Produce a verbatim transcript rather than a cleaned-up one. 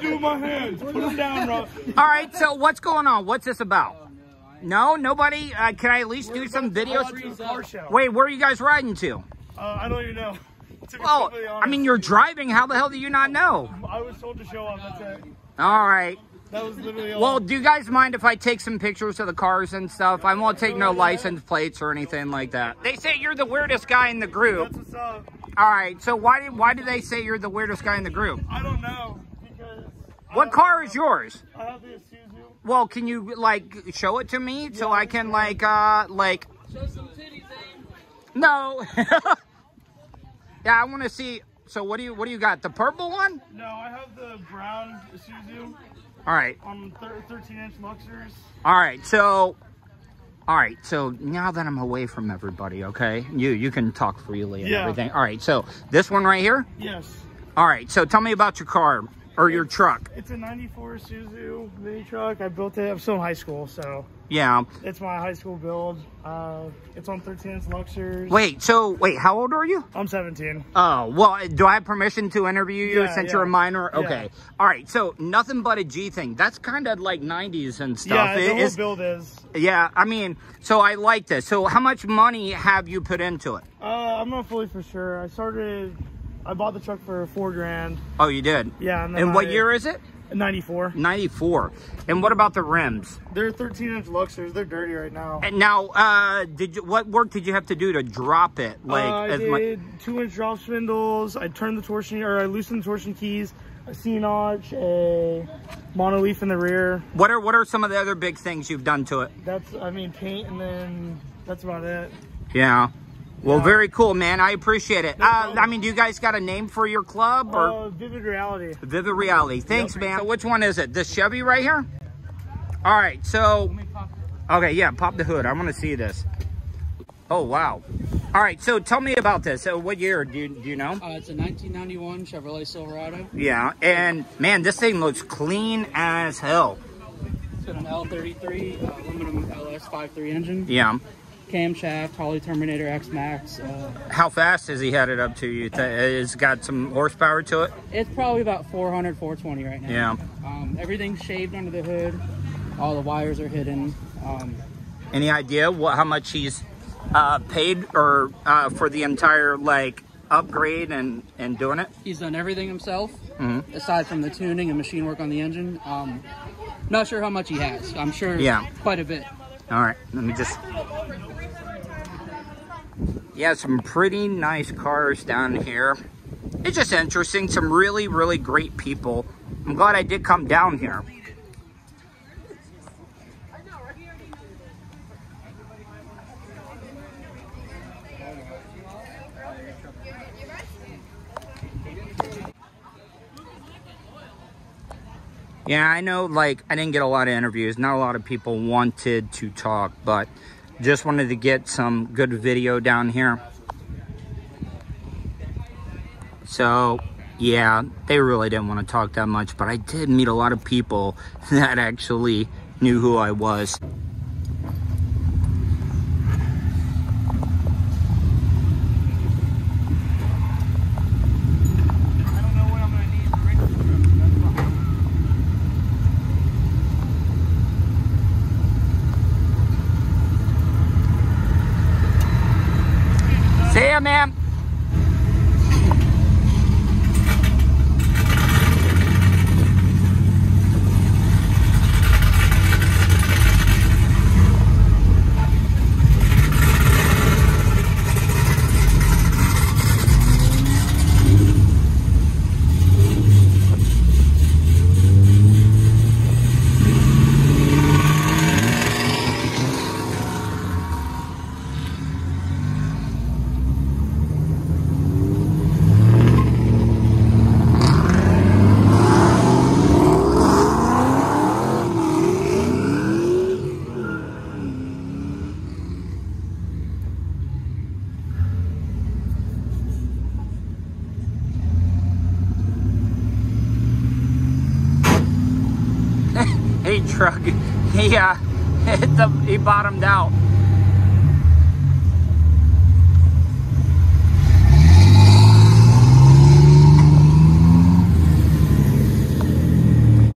do with my hands? Put them down, Rob. All right, so what's going on? What's this about? Oh, no, I... no, nobody? Uh, can I at least We're do some videos? Wait, where are you guys riding to? Uh, I don't even know. Well, I mean, you're driving. How the hell do you not know? I was told to show up. That's it. All right. That was literally all. Well, do you guys mind if I take some pictures of the cars and stuff? I won't take no license plates or anything like that. They say you're the weirdest guy in the group. That's what's up. All right. So why did why do they say you're the weirdest guy in the group? I don't know. Because what car is yours? I have the Isuzu. Well, can you like show it to me so I can like uh like show some titties, Abe? No. Yeah, I want to see. So what do you what do you got? The purple one? No, I have the brown Isuzu. All right. On thirteen inch Luxers. All right. So, all right. So now that I'm away from everybody, okay, you you can talk freely and yeah. everything. All right. So this one right here. Yes. All right. So tell me about your car or it's, your truck. It's a ninety-four Isuzu mini truck. I built it. I'm still in high school, so. Yeah. It's my high school build. Uh, it's on thirteen inch Luxers. Wait. So wait. How old are you? I'm seventeen. Oh well. Do I have permission to interview you yeah, since yeah. you're a minor? Okay. Yeah. All right. So nothing but a G thing. That's kind of like nineties and stuff. Yeah. It, the whole it's, build is. Yeah. I mean. So I like this. So how much money have you put into it? Uh, I'm not fully for sure. I started. I bought the truck for four grand. Oh, you did? Yeah. And, and what I, year is it? ninety-four. ninety-four. And what about the rims? They're thirteen inch Luxers. They're dirty right now. And now, uh, did you, what work did you have to do to drop it? Like, uh, I as did my... two inch drop spindles. I turned the torsion, or I loosened the torsion keys. A C-notch, a monoleaf in the rear. What are what are some of the other big things you've done to it? That's, I mean, paint, and then that's about it. Yeah. Well, yeah. Very cool, man. I appreciate it. No uh, I mean, do you guys got a name for your club? Or? Uh, Vivid Reality. Vivid Reality. Thanks, yep. man. So which one is it? This Chevy right here? All right, so... Okay, yeah, pop the hood. I want to see this. Oh, wow. All right, so tell me about this. So what year? Do you, do you know? Uh, it's a nineteen ninety-one Chevrolet Silverado. Yeah, and, man, this thing looks clean as hell. It's got an L thirty-three, uh, aluminum L S fifty-three engine. Yeah. Camshaft, Holley Terminator X Max. Uh, How fast is he headed up to you? It's got some horsepower to it? It's probably about four hundred, four twenty right now. Yeah. Um, everything's shaved under the hood. All the wires are hidden. Um, Any idea what how much he's uh, paid or uh, for the entire like upgrade and, and doing it? He's done everything himself, mm-hmm. aside from the tuning and machine work on the engine. Um, not sure how much he has. I'm sure yeah. quite a bit. All right, let me just... Yeah, some pretty nice cars down here. It's just interesting. Some really, really great people. I'm glad I did come down here. Yeah, I know, like, I didn't get a lot of interviews. Not a lot of people wanted to talk, but... Just wanted to get some good video down here. So, yeah, they really didn't want to talk that much, but I did meet a lot of people that actually knew who I was. Ma'am. Truck, he, uh, he bottomed out.